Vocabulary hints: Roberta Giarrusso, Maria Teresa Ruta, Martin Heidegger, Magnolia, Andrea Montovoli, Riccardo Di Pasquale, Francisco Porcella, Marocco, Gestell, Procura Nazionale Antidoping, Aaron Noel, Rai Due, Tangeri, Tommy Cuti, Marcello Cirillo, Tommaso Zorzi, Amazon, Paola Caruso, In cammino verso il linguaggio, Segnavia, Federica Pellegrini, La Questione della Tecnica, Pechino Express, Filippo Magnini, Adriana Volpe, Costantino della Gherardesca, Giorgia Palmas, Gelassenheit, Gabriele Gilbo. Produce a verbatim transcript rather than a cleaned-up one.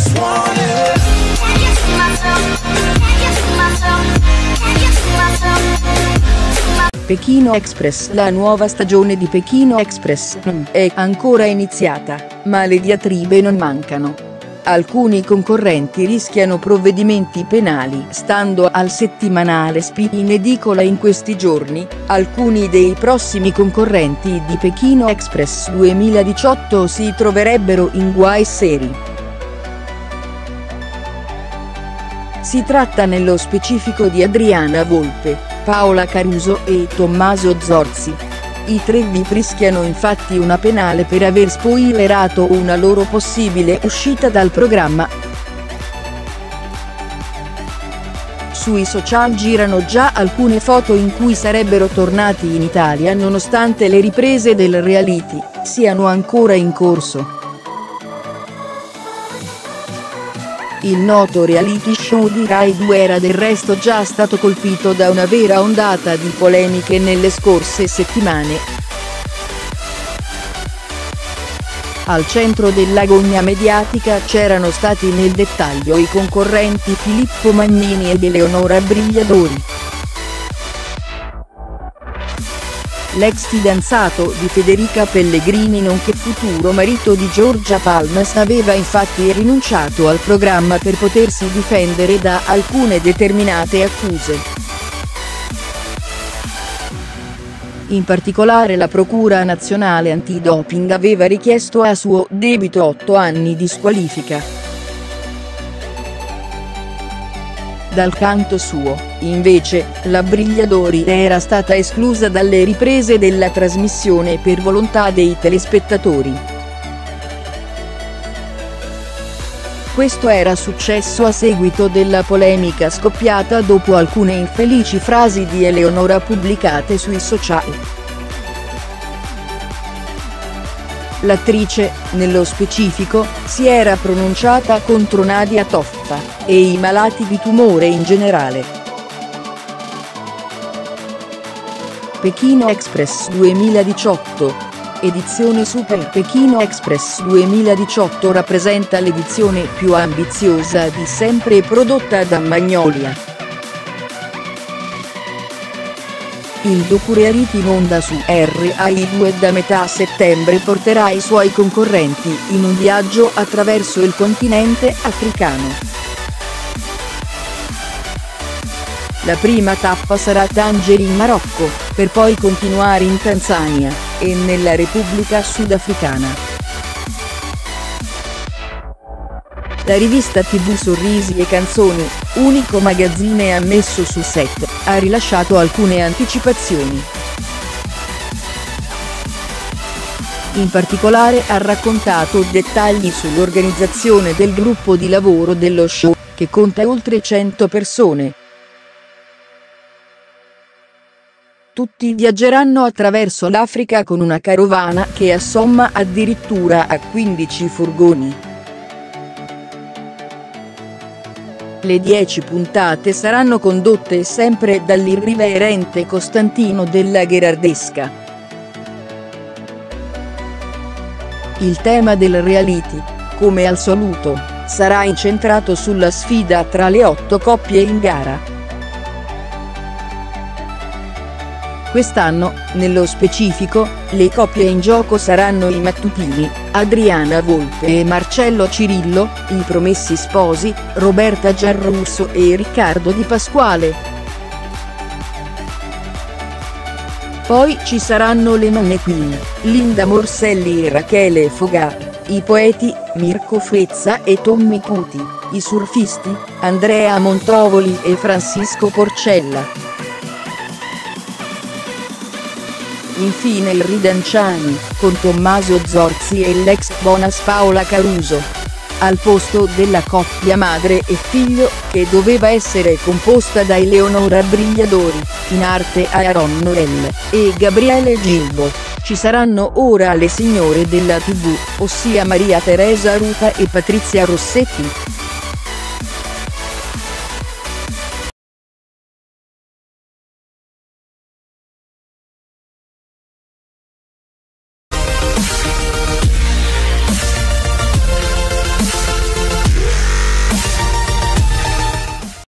just want it. Can you see my soul? Can you see my soul? Can you see my soul? Pechino Express. La nuova stagione di Pechino Express non è ancora iniziata, ma le diatribe non mancano. Alcuni concorrenti rischiano provvedimenti penali. Stando al settimanale S P I in edicola in questi giorni, alcuni dei prossimi concorrenti di Pechino Express duemiladiciotto si troverebbero in guai seri. Si tratta nello specifico di Adriana Volpe, Paola Caruso e Tommaso Zorzi. I tre vi rischiano infatti una penale per aver spoilerato una loro possibile uscita dal programma. Sui social girano già alcune foto in cui sarebbero tornati in Italia nonostante le riprese del reality siano ancora in corso. Il noto reality show di Rai due era del resto già stato colpito da una vera ondata di polemiche nelle scorse settimane. Al centro dell'agonia mediatica c'erano stati nel dettaglio i concorrenti Filippo Magnini ed Eleonora Brigliadori. L'ex fidanzato di Federica Pellegrini nonché futuro marito di Giorgia Palmas aveva infatti rinunciato al programma per potersi difendere da alcune determinate accuse. In particolare la Procura Nazionale Antidoping aveva richiesto a suo debito otto anni di squalifica. Dal canto suo, invece, la Brigliadori era stata esclusa dalle riprese della trasmissione per volontà dei telespettatori. Questo era successo a seguito della polemica scoppiata dopo alcune infelici frasi di Eleonora pubblicate sui social. L'attrice, nello specifico, si era pronunciata contro Nadia Toffa, e i malati di tumore in generale. Pechino Express duemiladiciotto. Edizione Super. Pechino Express duemiladiciotto rappresenta l'edizione più ambiziosa di sempre prodotta da Magnolia. Il docu-reality in onda su Rai due da metà settembre porterà i suoi concorrenti in un viaggio attraverso il continente africano. La prima tappa sarà Tangeri in Marocco, per poi continuare in Tanzania, e nella Repubblica Sudafricana. La rivista tivù Sorrisi e Canzoni, unico magazzine ammesso sul set, ha rilasciato alcune anticipazioni. In particolare ha raccontato dettagli sull'organizzazione del gruppo di lavoro dello show, che conta oltre cento persone. Tutti viaggeranno attraverso l'Africa con una carovana che assomma addirittura a quindici furgoni. Le dieci puntate saranno condotte sempre dall'irriverente Costantino della Gherardesca. Il tema del reality, come al solito, sarà incentrato sulla sfida tra le otto coppie in gara. Quest'anno, nello specifico, le coppie in gioco saranno i mattutini. Adriana Volpe e Marcello Cirillo, i promessi sposi, Roberta Giarrusso e Riccardo Di Pasquale. Poi ci saranno le mannequin, Linda Morselli e Rachele Fogà, i poeti, Mirko Frezza e Tommy Cuti, i surfisti, Andrea Montovoli e Francisco Porcella. Infine il Ridanciani, con Tommaso Zorzi e l'ex bonus Paola Caruso. Al posto della coppia madre e figlio, che doveva essere composta da Eleonora Brigliadori, in arte Aaron Noel, e Gabriele Gilbo, ci saranno ora le signore della tivù, ossia Maria Teresa Ruta e Patrizia Rossetti.